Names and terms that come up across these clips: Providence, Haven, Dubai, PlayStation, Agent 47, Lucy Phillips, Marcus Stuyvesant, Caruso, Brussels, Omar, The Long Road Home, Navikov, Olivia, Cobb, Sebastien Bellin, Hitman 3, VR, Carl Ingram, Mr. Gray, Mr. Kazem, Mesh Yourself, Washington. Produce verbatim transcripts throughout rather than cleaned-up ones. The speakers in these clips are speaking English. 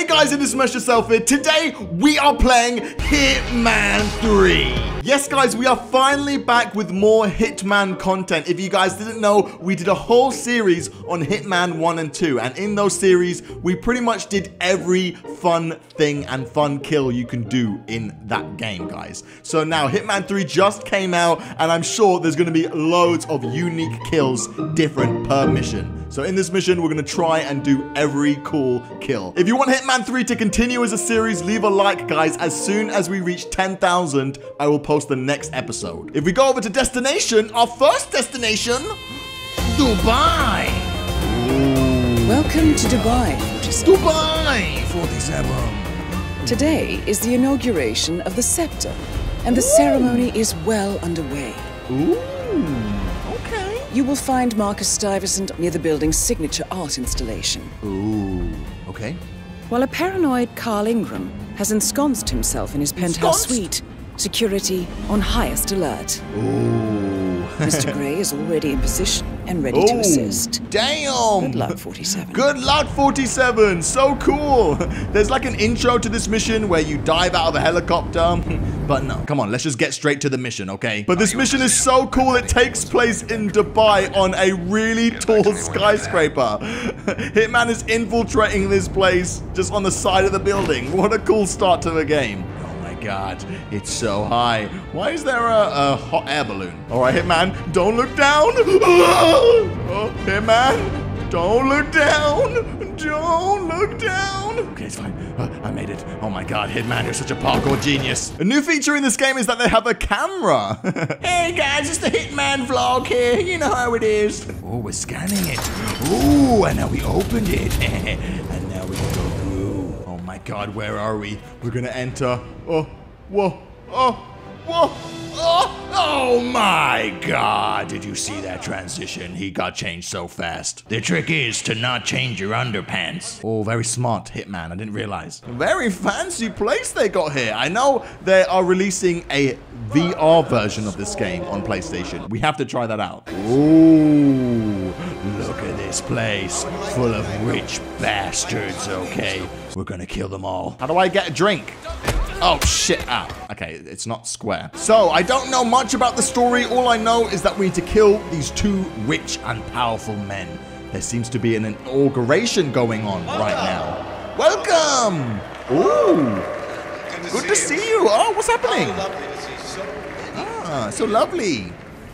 Hey guys, it is Mesh Yourself here. Today, we are playing Hitman three. Yes guys, we are finally back with more Hitman content. If you guys didn't know, we did a whole series on Hitman one and two, and in those series, we pretty much did every fun thing and fun kill you can do in that game, guys. So now, Hitman three just came out, and I'm sure there's gonna be loads of unique kills different per mission. So in this mission, we're gonna try and do every cool kill. If you want Hitman three to continue as a series, leave a like, guys. As soon as we reach ten thousand, I will post the next episode. If we go over to destination, our first destination, Dubai. Ooh. Welcome to Dubai. Dubai forty-seven. Today is the inauguration of the scepter, and the Ooh. ceremony is well underway. Ooh, okay. You will find Marcus Stuyvesant near the building's signature art installation. Ooh, okay. While a paranoid Carl Ingram has ensconced himself in his penthouse suite, security on highest alert. Ooh. Mister Gray is already in position and ready Ooh. to assist. Damn! Good luck, forty-seven. Good luck, forty-seven! So cool! There's like an intro to this mission where you dive out of a helicopter. But no, come on, let's just get straight to the mission, okay? But this mission is so cool, it takes place in Dubai on a really tall skyscraper. Hitman is infiltrating this place just on the side of the building. What a cool start to the game. God, it's so high. Why is there a, a hot air balloon? All right, Hitman, don't look down. Oh, Hitman, don't look down. Don't look down. Okay, it's fine. Uh, I made it. Oh my God, Hitman, you're such a parkour genius. A new feature in this game is that they have a camera. Hey guys, it's the Hitman vlog here. You know how it is. Oh, we're scanning it. Ooh, and now we opened it. And now we go. Oh my God, where are we? We're gonna enter. Oh, whoa, oh, whoa, oh, oh my God. Did you see that transition? He got changed so fast. The trick is to not change your underpants. Oh, very smart, Hitman. I didn't realize. Very fancy place they got here. I know they are releasing a V R version of this game on PlayStation. We have to try that out. Ooh, look at this place full of rich bastards, okay? We're gonna kill them all. How do I get a drink? Oh, shit. Ah, okay, it's not square. So, I don't know much about the story. All I know is that we need to kill these two rich and powerful men. There seems to be an inauguration going on right now. Welcome! Ooh! Good to see you. Oh, what's happening? Ah, so lovely.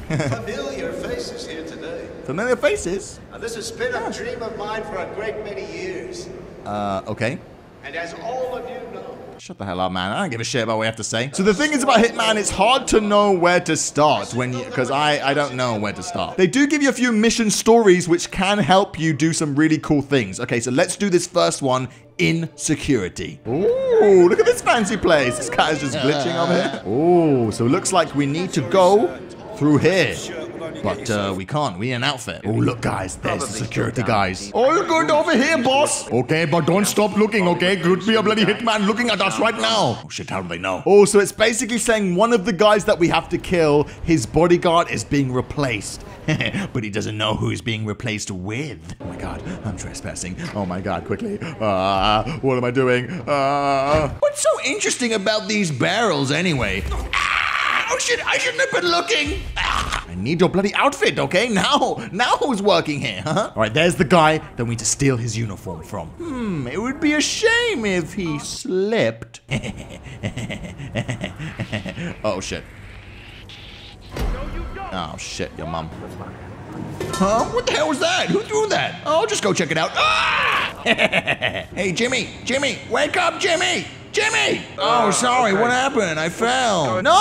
Familiar faces here today. Familiar faces? Now, this has been a dream of mine for a great many years. Uh, okay. And as all of you know... Shut the hell up, man. I don't give a shit about what we have to say. So the thing is about Hitman, it's hard to know where to start when you... Because I, I don't know where to start. They do give you a few mission stories which can help you do some really cool things. Okay, so let's do this first one in security. Ooh, look at this fancy place. This guy is just glitching over here. Ooh, so it looks like we need to go through here. But uh, we can't. We need an outfit. Oh, look, guys. There's the security guys. All good over here, boss. Okay, but don't stop looking, okay? Could be a bloody hitman looking at us right now. Oh, shit. How do they know? Oh, so it's basically saying one of the guys that we have to kill, his bodyguard is being replaced. But he doesn't know who he's being replaced with. Oh, my God. I'm trespassing. Oh, my God. Quickly. Uh, what am I doing? Uh... What's so interesting about these barrels, anyway? Oh, shit. I shouldn't have been looking. I need your bloody outfit, okay? Now, now who's working here, huh? All right, there's the guy that we need to steal his uniform from. Hmm, it would be a shame if he slipped. Oh, shit. Oh, shit, your mum. Huh? What the hell was that? Who threw that? Oh, just go check it out. Ah! Hey, Jimmy, Jimmy, wake up, Jimmy. Jimmy! Oh, sorry, okay. What happened? I fell. No,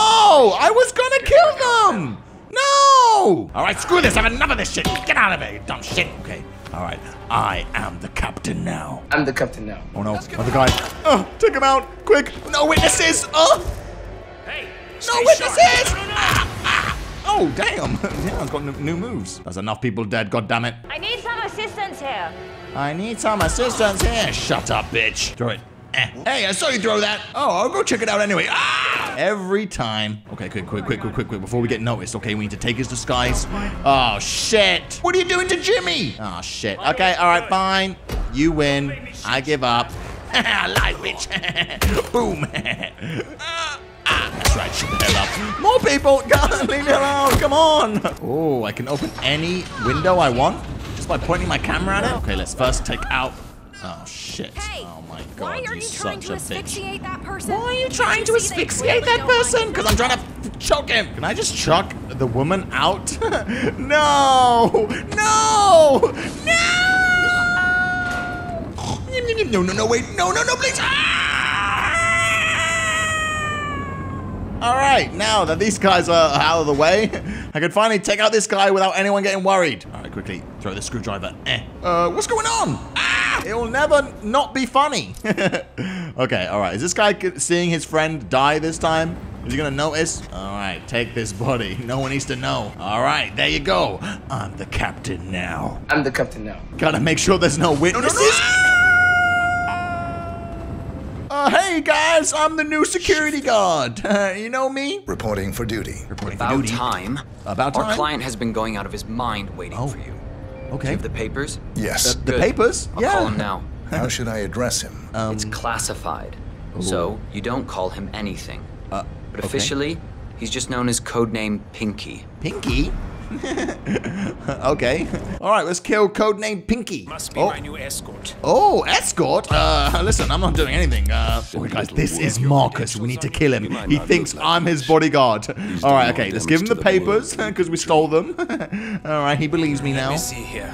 I was gonna kill them! No! All right, screw this, I have enough of this shit. Get out of here, you dumb shit. Okay, all right, I am the captain now. I'm the captain now. Oh no, another guy. Oh, take him out, quick. No witnesses, oh! Hey, no witnesses! Ah, ah. Oh, damn, yeah, I've got new moves. There's enough people dead, God damn it. I need some assistance here. I need some assistance here. Shut up, bitch. Throw it. Hey, I saw you throw that. Oh, I'll go check it out anyway. Ah! Every time. Okay, quick, quick, quick, quick, quick, quick. Before we get noticed, okay, we need to take his disguise. Oh, shit. What are you doing to Jimmy? Oh, shit. Okay, all right, fine. You win. I give up. Live bitch. Boom. uh, ah, that's right, shut the hell up. More people, God, leave me alone, come on. Oh, I can open any window I want just by pointing my camera at it. Okay, let's first take out, oh shit. Hey. Oh my God, why are you trying to asphyxiate that person? Why are you trying to asphyxiate that person? Because I'm trying to choke him. Can I just chuck the woman out? No, no, no. No, no, no, wait, no, no, no, please. Ah! All right, now that these guys are out of the way, I can finally take out this guy without anyone getting worried. All right, quickly, throw the screwdriver. Eh. Uh, what's going on? Ah! It'll never not be funny. Okay, all right, is this guy seeing his friend die this time? Is he gonna notice? All right, take this body. No one needs to know. All right, there you go. I'm the captain now. I'm the captain now. Gotta make sure there's no witnesses. No, no, no! Uh, hey guys, I'm the new security guard. Uh, you know me? Reporting for duty. Reporting About for duty. time. About time. Our client has been going out of his mind waiting oh. for you. Okay. Do you have the papers? Yes. Uh, the papers? I'll yeah. call him now. How should I address him? Um, it's classified, ooh. so you don't call him anything. Uh, but officially, okay. he's just known as codename Pinky. Pinky? Okay. All right, let's kill codename Pinky. Must be oh. my new escort. Oh, escort? Uh, listen, I'm not doing anything. Uh, oh, guys, this is Marcus. We need to kill him. He thinks I'm his bodyguard. All right, okay, let's give him the papers because we stole them. All right, he believes me now. Let me see here.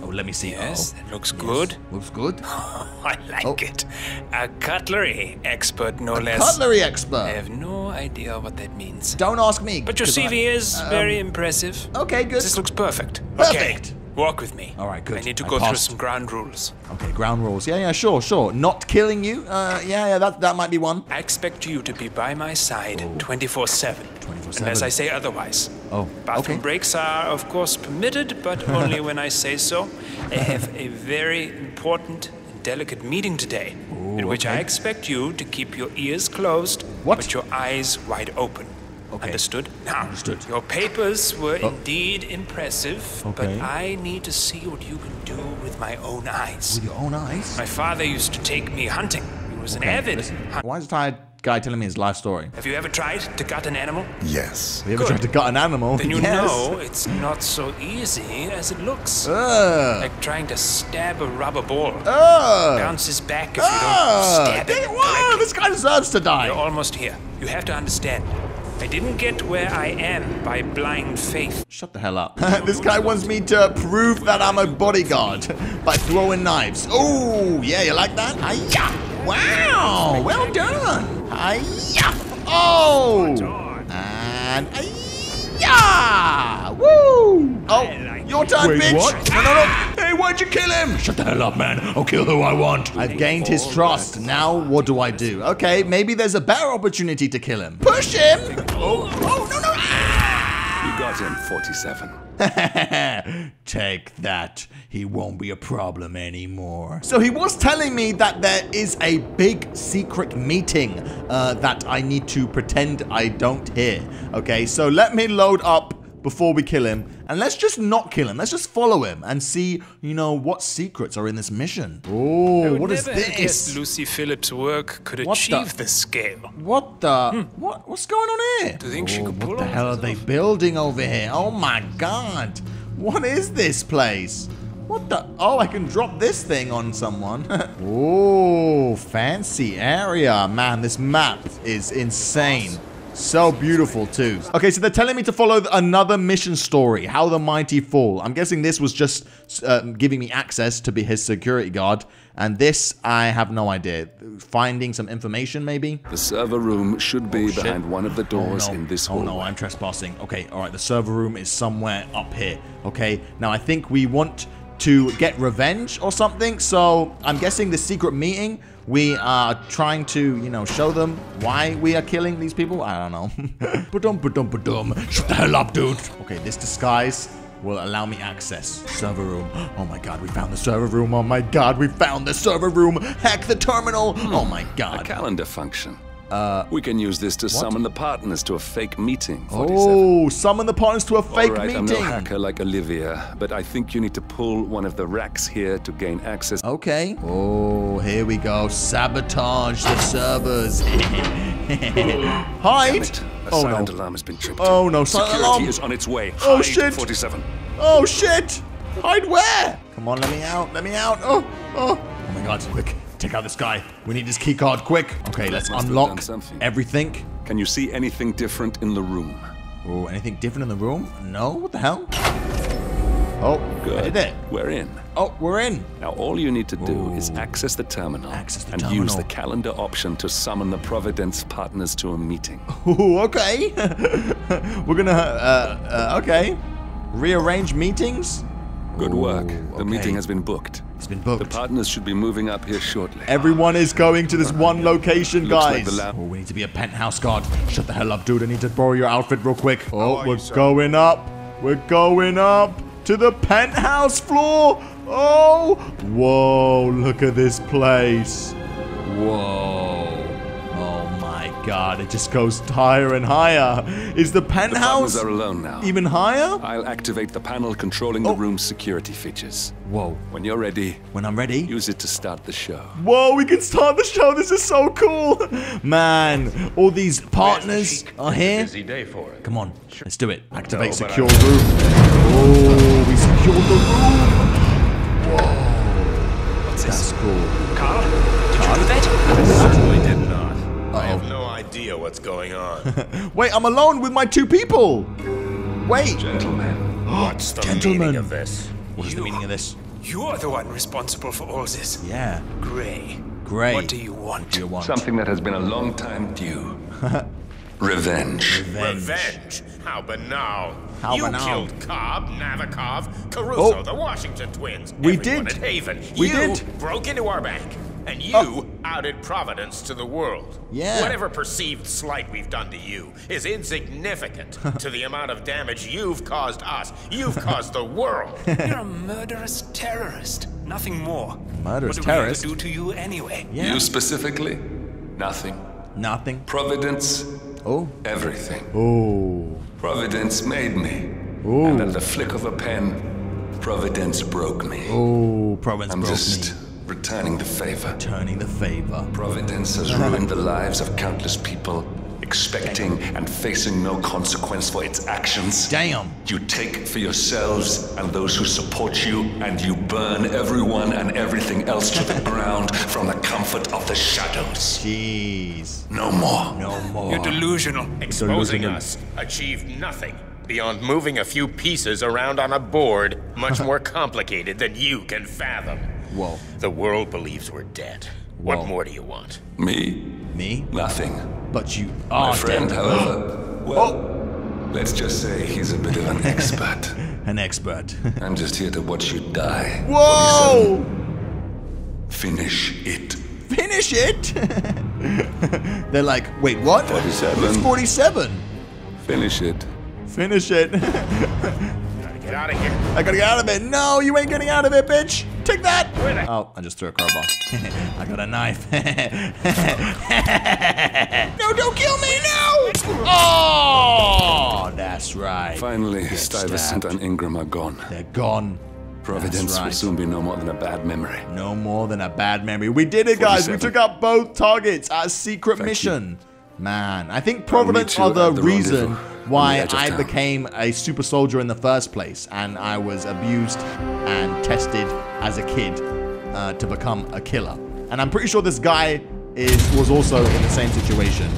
Oh, let me see. Yes, that looks good. Looks good. I like it. A cutlery expert, no less. Cutlery expert. I have no idea what that means. Don't ask me. But your C V is very impressive. Okay, good. This looks perfect. Perfect. Okay, walk with me. All right, good. I need to go through some ground rules. Okay, ground rules. Yeah, yeah, sure, sure. Not killing you. Uh, yeah, yeah, that that might be one. I expect you to be by my side twenty-four seven. twenty-four seven. Unless I say otherwise. Oh. Bathroom okay. breaks are of course permitted, but only when I say so. I have a very important, delicate meeting today. Ooh, in which okay. I expect you to keep your ears closed, what? but your eyes wide open. Okay. Understood? Now, Understood. your papers were oh. indeed impressive, okay. but I need to see what you can do with my own eyes. With your own eyes? My father used to take me hunting. He was okay. an avid hunter. Why is the tired guy telling me his life story? Have you ever tried to gut an animal? Yes. Have you ever Good. tried to gut an animal? Then you yes. know it's not so easy as it looks. Uh. Like trying to stab a rubber ball. Uh. It bounces back if uh. you don't stab it. Whoa, this guy deserves to die. You're almost here. You have to understand. I didn't get where I am by blind faith. Shut the hell up. This guy wants me to prove that I'm a bodyguard by throwing knives. Oh, yeah, you like that? Hi-ya! Wow, well done. Hi-ya! Oh, and hi-ya! Woo! Oh, your turn, Wait, bitch! What? No, no, no! Hey, why'd you kill him? Shut the hell up, man. I'll kill who I want. I've gained his trust. Now, what do I do? Okay, maybe there's a better opportunity to kill him. Push him! Oh, oh, no, no! You got him, forty-seven. Take that. He won't be a problem anymore. So he was telling me that there is a big secret meeting uh, that I need to pretend I don't hear. Okay, so let me load up before we kill him, and let's just not kill him. Let's just follow him and see, you know, what secrets are in this mission. Oh, what is this? Yes, Lucy Phillips' work could what achieve the? this scale. What the? Hmm. What? What's going on here? Do you think oh, she could pull What the hell are they building over here? Oh my God! What is this place? What the? Oh, I can drop this thing on someone. Oh, fancy area, man. This map is insane. So beautiful too. Okay, so they're telling me to follow another mission story, How the Mighty Fall. I'm guessing this was just uh, giving me access to be his security guard, and this, I have no idea. Finding some information, maybe? The server room should be oh, behind one of the doors oh, no. in this hallway. Oh no, I'm trespassing. Okay, all right, the server room is somewhere up here. Okay, now I think we want to get revenge or something, so I'm guessing the secret meeting, we are trying to, you know, show them why we are killing these people. I don't know. Ba-dum, ba-dum, ba-dum. Shut the hell up, dude. Okay, this disguise will allow me access. Server room. Oh my God, we found the server room. Oh my God, we found the server room. Hack the terminal. Hmm. Oh my God. A calendar function. Uh, we can use this to what? summon the partners to a fake meeting. forty-seven. Oh, summon the partners to a fake right, meeting. I'm no hacker like Olivia, but I think you need to pull one of the racks here to gain access. Okay. Oh, here we go. Sabotage the servers. Hide. A oh, silent no. alarm has been tripped. Oh, no. Silent Security alarm. is on its way. Oh, Hide, shit. forty-seven. Oh, shit. Hide where? Come on, let me out. Let me out. Oh, oh. Oh, my God. Quick. Take out this guy. We need his key card, quick. Okay, let's unlock everything. Can you see anything different in the room? Oh, anything different in the room? No, what the hell? Oh, good. I did it. We're in. Oh, we're in. Now all you need to do Ooh. is access the terminal access the and terminal. use the calendar option to summon the Providence partners to a meeting. Ooh, okay. we're gonna, uh, uh, okay. Rearrange meetings? Good work. The okay. meeting has been booked. It's been booked. The partners should be moving up here shortly. Everyone is going to this one location, guys. Like oh, we need to be a penthouse guard. Shut the hell up, dude. I need to borrow your outfit real quick. Oh, we're you, going up. We're going up to the penthouse floor. Oh, whoa. Look at this place. Whoa. Oh, my God. It just goes higher and higher. Is the penthouse the partners are alone now. even higher? I'll activate the panel controlling oh. the room's security features. Whoa. When you're ready. When I'm ready? Use it to start the show. Whoa, we can start the show. This is so cool. Man, all these partners the are here. It's a busy day for it. Come on, let's do it. Activate no, secure room. Oh, we secured the room. Whoa. What's That's this? That's cool. Carl, did Carl? you do that? I certainly did not. Uh-oh. I have no idea what's going on. Wait, I'm alone with my two people. Wait. Gentlemen, what's the Gentlemen. meaning of this? What is you, the meaning of this? You are the one responsible for all this. Yeah. Gray. Gray. What do you want? What do you want? Something that has been a long time due. Revenge. Revenge. Revenge. How banal. How you banal. killed Cobb, Navikov, Caruso, oh. the Washington twins. We everyone did. At Haven. We you did. broke into our bank. And you oh. outed Providence to the world. Yeah. Whatever perceived slight we've done to you is insignificant to the amount of damage you've caused us. You've caused the world. You're a murderous terrorist. Nothing more. Murderous what terrorist? What do we have to do to you anyway? Yeah. You specifically? Nothing. Nothing. Providence. Oh. Everything. Oh. Providence made me. Oh. And at the flick of a pen, Providence broke me. Oh, Providence I'm broke just me. Returning the favor. Returning the favor. Providence has ruined the lives of countless people, expecting Damn. and facing no consequence for its actions. Damn. You take for yourselves and those who support you, and you burn everyone and everything else to the ground from the comfort of the shadows. Jeez. No more. No more. You're delusional. Exposing delusional. us achieved nothing beyond moving a few pieces around on a board, much more complicated than you can fathom. Whoa. The world believes we're dead. Whoa. What more do you want? Me? Me? Nothing. But you are My friend, dead. however, well, oh. let's just say he's a bit of an expert. An expert. I'm just here to watch you die. Whoa! Finish it. Finish it? They're like, wait, what? forty-seven. It's forty-seven. Finish it. Finish it. Gotta get out of here. I gotta get out of it. No, you ain't getting out of it, bitch. Take that! Oh, I just threw a crowbar. I got a knife. No, don't kill me, no! Oh, that's right. Finally, Stuyvesant and Ingram are gone. They're gone. Providence right. will soon be no more than a bad memory. No more than a bad memory. We did it, guys. We took out both targets. Our secret Thank mission. You. Man, I think Providence are the, the reason why I became a super soldier in the first place. And I was abused and tested as a kid uh, to become a killer. And I'm pretty sure this guy is was also in the same situation.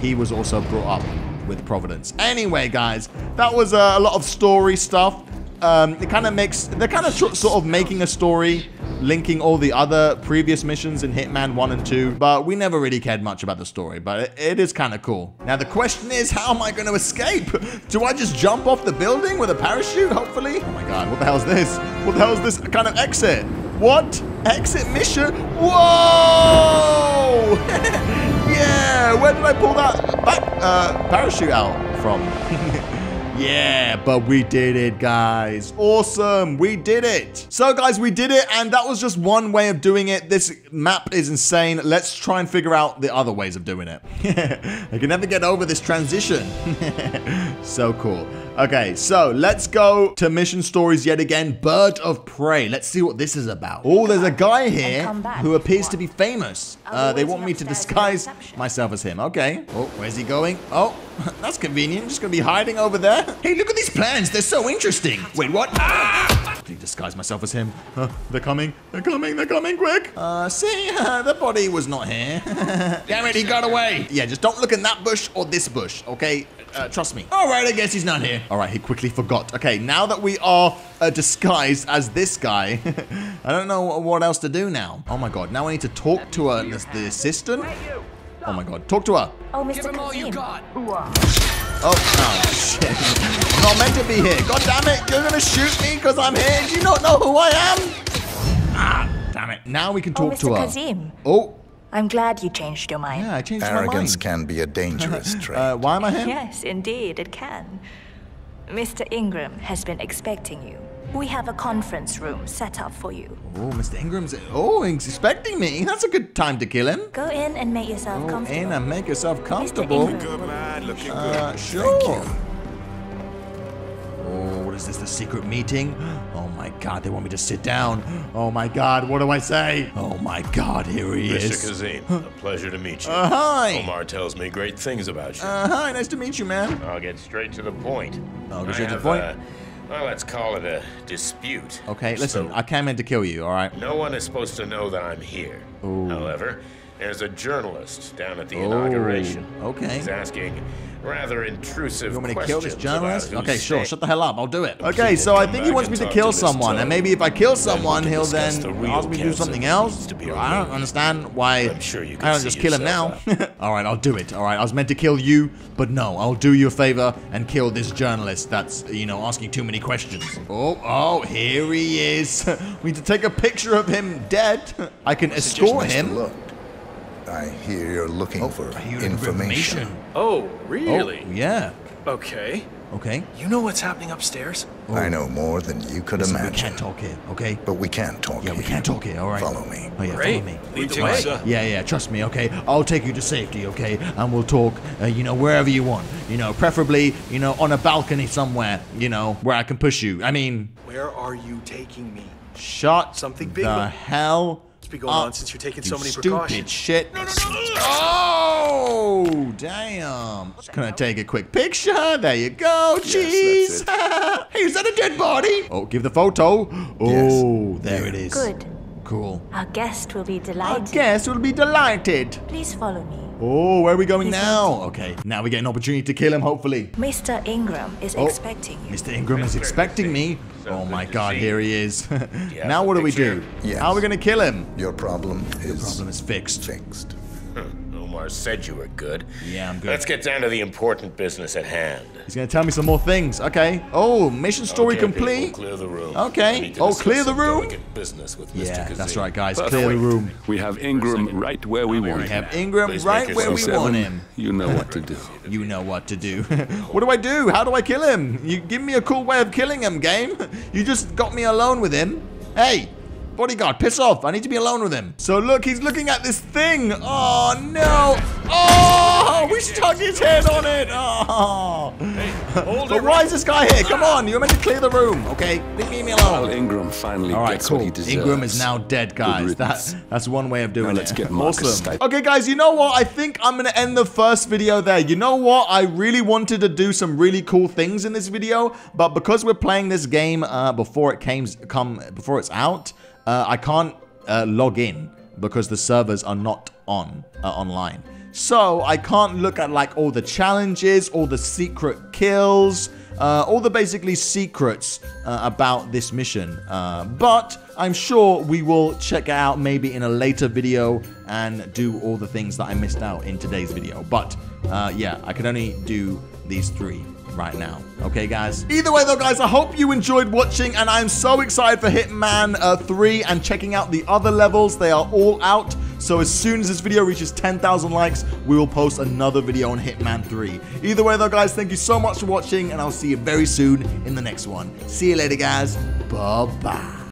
He was also brought up with Providence. Anyway, guys, that was uh, a lot of story stuff. Um, it kind of makes, they're kind of sort of making a story, linking all the other previous missions in Hitman one and two, but we never really cared much about the story, but it, it is kind of cool. Now the question is, how am I going to escape? Do I just jump off the building with a parachute, hopefully? Oh my God, what the hell is this? What the hell is this kind of exit? What? Exit mission? Whoa! Yeah, where did I pull that back, uh, parachute out from? Yeah, but we did it, guys. Awesome, we did it. So guys, we did it, and that was just one way of doing it. This map is insane. Let's try and figure out the other ways of doing it. I can never get over this transition. So cool. Okay, so let's go to mission stories yet again. Bird of prey. Let's see what this is about. Oh, there's a guy here who appears to be famous. Uh, they want me to disguise myself as him. Okay. Oh, where's he going? Oh, that's convenient. I'm just going to be hiding over there. Hey, look at these plans. They're so interesting. Wait, what? Ah! I disguise myself as him. Uh, they're coming. They're coming. They're coming quick. Uh, see, uh, the body was not here. Damn it, he got away. Yeah, just don't look in that bush or this bush, okay? Uh, trust me. All right, I guess he's not here. All right, he quickly forgot. Okay, now that we are uh, disguised as this guy, I don't know what else to do now. Oh my God, now I need to talk to her, the, the assistant. Oh my God, talk to her. Oh, Mister Give him all you got. Oh, oh, shit. I'm not meant to be here. God damn it, you're gonna shoot me because I'm here. Do you not know who I am? Ah, damn it. Now we can talk oh, to her. Kazem. Oh, I'm glad you changed your mind. Yeah, I changed Arrogance my mind. Arrogance can be a dangerous trait. Uh, why am I here? Yes, indeed, it can. Mister Ingram has been expecting you. We have a conference room set up for you. Oh, Mister Ingram's... Oh, he's expecting me. That's a good time to kill him. Go in and make yourself Go comfortable. Go in and make yourself comfortable. Good man, looking uh, good. Sure. Thank you. Oh, what is this? The secret meeting? Oh my God, they want me to sit down. Oh my God, what do I say? Oh my God, here he is. Mister Kazem, huh? A pleasure to meet you. Uh, hi. Omar tells me great things about you. Uh, hi, nice to meet you, man. I'll get straight to the point. I'll get straight to the point. A, well, let's call it a dispute. Okay, listen, so, I came in to kill you, all right? No one is supposed to know that I'm here. Ooh. However, there's a journalist down at the oh, inauguration. Okay. He's asking rather intrusive you want me to kill this journalist? Okay, sure. Shut the hell up. I'll do it. Okay, so I think he wants me to kill someone, and maybe if I kill someone, he'll then ask me to do something else. I don't understand why I'm sure you can I don't just kill him now. All right, I'll do it. All right, I was meant to kill you, but no, I'll do you a favor and kill this journalist that's, you know, asking too many questions. Oh, oh, here he is. We need to take a picture of him dead. I can escort him. I hear you're looking oh, for information. information. Oh, really? Oh, yeah. Okay. Okay. You know what's happening upstairs? Oh. I know more than you could Listen, imagine. We can't talk here, okay? But we can talk yeah, here. Yeah, we can talk here, all right? Follow me. Oh, yeah, Great. follow me. Lead the way. Yeah, yeah, trust me, okay? I'll take you to safety, okay? And we'll talk, uh, you know, wherever you want. You know, preferably, you know, on a balcony somewhere, you know, where I can push you. I mean... Where are you taking me? Shut Something big the hell be going oh, on since you're taking so many stupid precautions. Shit. No, no, no. Oh, damn. Just gonna take a quick picture. There you go. Jeez. Yes, hey, is that a dead body? Oh, give the photo. Oh, yes. there yeah. it is. Good. Cool. Our guest will be delighted. Our guest will be delighted. Please follow me. Oh, where are we going Please now? Okay, now we get an opportunity to kill him, hopefully. Mister Ingram is oh, expecting you. Mister Ingram is expecting me. Oh my God, here he is. Now what do we do? Yes. How are we gonna kill him? Your problem is, Your problem is fixed. Fixed. Omar said you were good. Yeah, I'm good. Let's get down to the important business at hand. He's gonna tell me some more things. Okay. Oh, mission story okay, complete. People, clear the room. Okay. Oh, clear the room. Business with Mister Yeah, Kazem. That's right, guys. But clear wait, the room. We have Ingram right where we want him. We have Ingram Please right where we want him. You know what to do. You know what to do. What do I do? How do I kill him? You give me a cool way of killing him, game. You just got me alone with him. Hey. Bodyguard, piss off. I need to be alone with him. So look, he's looking at this thing. Oh, no. Oh, we stuck his head on it. Oh. But why is this guy here? Come on. You're meant to clear the room. Okay, leave me alone. Well, Ingram finally All right, gets cool. what he deserves. Ingram is now dead, guys. That, that's one way of doing now let's it. Get Marcus awesome. Okay, guys, you know what? I think I'm going to end the first video there. You know what? I really wanted to do some really cool things in this video, but because we're playing this game uh, before it came, come before it's out, Uh, I can't uh, log in because the servers are not on uh, online. So I can't look at like all the challenges, all the secret kills, uh, all the basically secrets uh, about this mission. Uh, but I'm sure we will check it out maybe in a later video and do all the things that I missed out in today's video. But uh, yeah, I can only do these three right now. Okay, guys. Either way, though, guys, I hope you enjoyed watching, and I'm so excited for Hitman uh, three and checking out the other levels. They are all out. So as soon as this video reaches ten thousand likes, we will post another video on Hitman three. Either way though, guys, thank you so much for watching, and I'll see you very soon in the next one. See you later, guys. Bye-bye.